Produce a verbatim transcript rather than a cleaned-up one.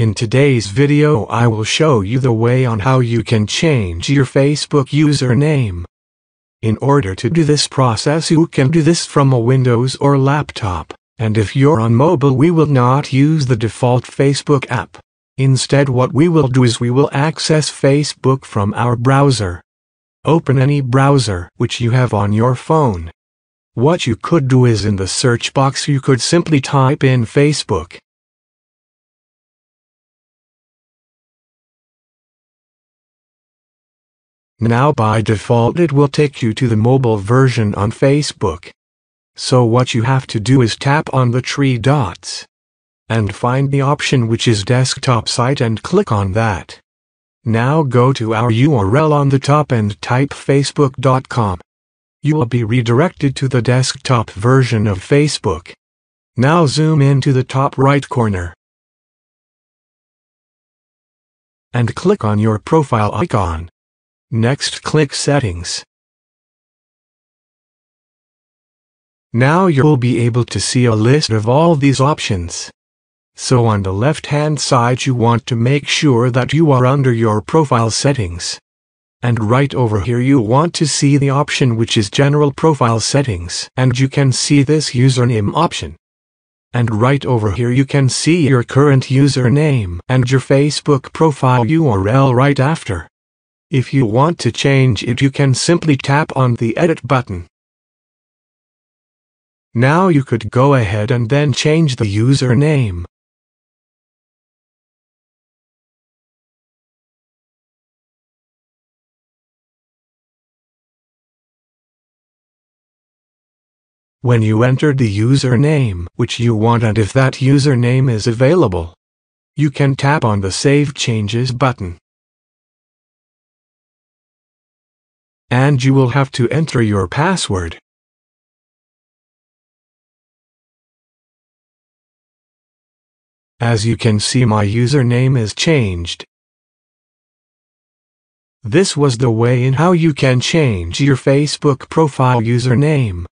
In today's video I will show you the way on how you can change your Facebook username. In order to do this process you can do this from a Windows or laptop, and if you're on mobile we will not use the default Facebook app. Instead what we will do is we will access Facebook from our browser. Open any browser which you have on your phone. What you could do is in the search box you could simply type in Facebook. Now by default it will take you to the mobile version on Facebook. So what you have to do is tap on the three dots and find the option which is desktop site and click on that. Now go to our U R L on the top and type facebook dot com. You will be redirected to the desktop version of Facebook. Now zoom into the top right corner and click on your profile icon. Next click Settings. Now you'll be able to see a list of all these options. So on the left hand side you want to make sure that you are under your profile settings. And right over here you want to see the option which is General Profile Settings, and you can see this username option. And right over here you can see your current username and your Facebook profile U R L right after. If you want to change it you can simply tap on the edit button. Now you could go ahead and then change the username. When you enter the username which you want and if that username is available, you can tap on the Save Changes button. And you will have to enter your password. As you can see, my username is changed. This was the way in how you can change your Facebook profile username.